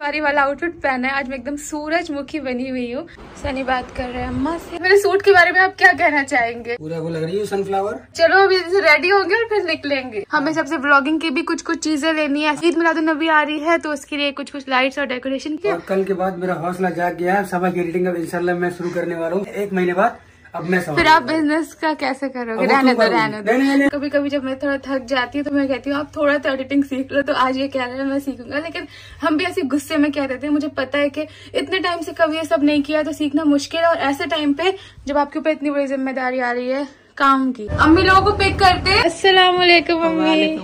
Safari वाला outfit पहना है। आज मैं एकदम सूरजमुखी बनी हुई हूँ। सनी बात कर रहे हैं अम्मा से। मेरे सूट के बारे में आप क्या कहना चाहेंगे? पूरा वो लग रही है सनफ्लावर। चलो अभी रेडी होंगे और फिर निकलेंगे। हमें सबसे ब्लॉगिंग की भी कुछ कुछ चीजें लेनी है। ईद मिलादुन्नबी आ रही है तो उसके लिए कुछ कुछ लाइट्स और डेकोरेशन की। कल के बाद मेरा हौसला जाग गया है। सभा की रीडिंग अब इंशाल्लाह मैं शुरू करने वाला हूँ एक महीने बाद। अब मैं फिर आप बिजनेस का कैसे करोगे? रहने दो। कभी कभी जब मैं थोड़ा थक जाती हूँ तो मैं कहती हूँ आप थोड़ा तो एडिटिंग सीख लो। तो आज ये कह रहे हैं मैं सीखूंगा, लेकिन हम भी ऐसे गुस्से में कह देते हैं। मुझे पता है कि इतने टाइम से कभी ये सब नहीं किया तो सीखना मुश्किल है। और ऐसे टाइम पे जब आपके ऊपर इतनी बड़ी जिम्मेदारी आ रही है काम की। अम्मी लोगों को पिक करते हैं। अस्सलामुअलैकुम अम्मी।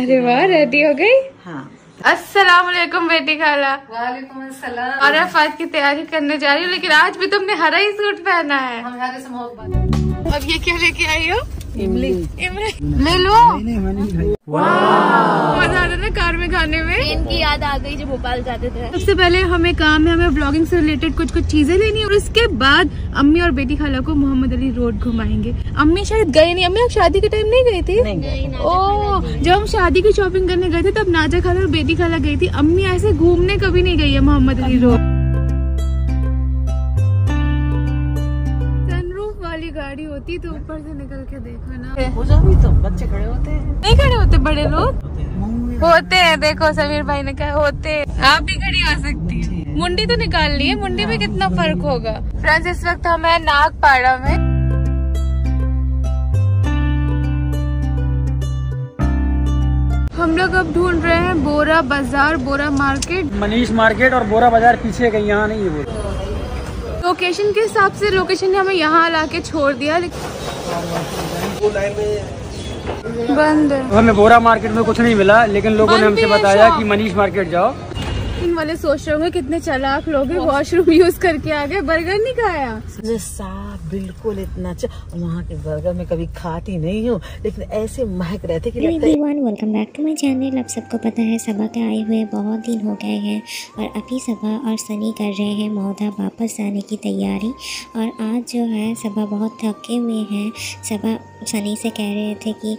अरे वाह, रेडी हो गयी? हाँ। अस्सलामुअलैकुम बेटी खाला। वालेकुम अस्सलाम। और अराफात की तैयारी करने जा रही हूँ, लेकिन आज भी तुमने हरा ही सूट पहना है। हम हरे से मोहब्बत। अब ये क्या लेके आई हो? इमली। इमली ले लो। मजा आ रहा ना कार में खाने में। इनकी याद आ गई जब भोपाल जाते थे। सबसे पहले हमें काम है, हमें ब्लॉगिंग से रिलेटेड कुछ कुछ चीजें लेनी है और उसके बाद अम्मी और बेटी खाला को मोहम्मद अली रोड घुमाएंगे। अम्मी शायद गए नहीं। अम्मी आप शादी के टाइम नहीं गई थी? ओह, जब हम शादी की शॉपिंग करने गए थे तब नाजा खाला और बेटी खाला गई थी। अम्मी ऐसे घूमने कभी नहीं गई है मोहम्मद अली रोड। गाड़ी होती तो ऊपर से निकल के देखो ना। हो जाओ तो बच्चे खड़े होते हैं। नहीं खड़े होते, बड़े लोग होते हैं। देखो समीर भाई ने कहा होते। आप भी खड़ी हो सकती है। मुंडी तो निकाल ली है। मुंडी में कितना फर्क होगा। फ्रेंड्स, इस वक्त हम है नागपाड़ा में। हम लोग अब ढूंढ रहे हैं बोरा बाजार, बोरा मार्केट, मनीष मार्केट और बोरा बाजार पीछे गई। यहाँ नहीं है लोकेशन के हिसाब से। लोकेशन ने हमें यहाँ ला के छोड़ दिया। बंद। हमें बोरा मार्केट में कुछ नहीं मिला, लेकिन लोगों ने हमसे बताया कि मनीष मार्केट जाओ। इन वाले सोच रहे होंगे कितने चालाक लोग हैं, वॉशरूम यूज करके आ गए। बर्गर नहीं खाया? साफ बिल्कुल इतना अच्छा। वहाँ के बर्गर में कभी खाती नहीं हूँ, लेकिन ऐसे महक रहते कि everyone welcome back to my channel. आप सबको पता है सभा के आए हुए बहुत दिन हो गए हैं और अभी सभा और सनी कर रहे हैं मौदा वापस जाने की तैयारी। और आज जो है सभा बहुत थके हुए हैं। सभा सनी से कह रहे थे कि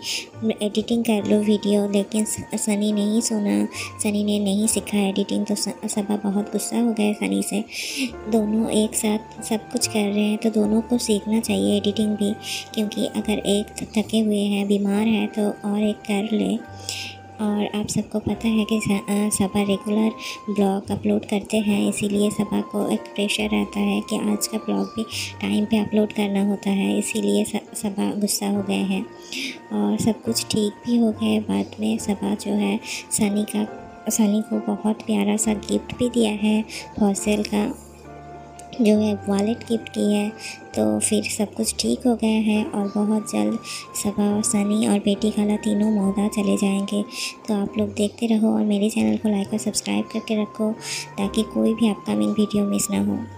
एडिटिंग कर लो वीडियो, लेकिन सनी नहीं सुना। सनी ने नहीं सीखा एडिटिंग, तो सभा बहुत गुस्सा हो गए सनी से। दोनों एक साथ सब कुछ कर रहे हैं तो दोनों को सीखना चाहिए एडिटिंग भी, क्योंकि अगर एक थके हुए हैं, बीमार है, तो और एक कर ले। और आप सबको पता है कि सभा रेगुलर ब्लॉग अपलोड करते हैं, इसीलिए सभा को एक प्रेशर रहता है कि आज का ब्लॉग भी टाइम पे अपलोड करना होता है। इसीलिए सभा गुस्सा हो गए हैं और सब कुछ ठीक भी हो गया। बाद में सभा जो है सनी को बहुत प्यारा सा गिफ्ट भी दिया है। हॉस्टल का जो है वॉलेट गिफ्ट की है। तो फिर सब कुछ ठीक हो गया है और बहुत जल्द सभा और सनी और बेटी खाला तीनों मौदा चले जाएंगे। तो आप लोग देखते रहो और मेरे चैनल को लाइक और सब्सक्राइब करके रखो ताकि कोई भी अपकमिंग वीडियो मिस ना हो।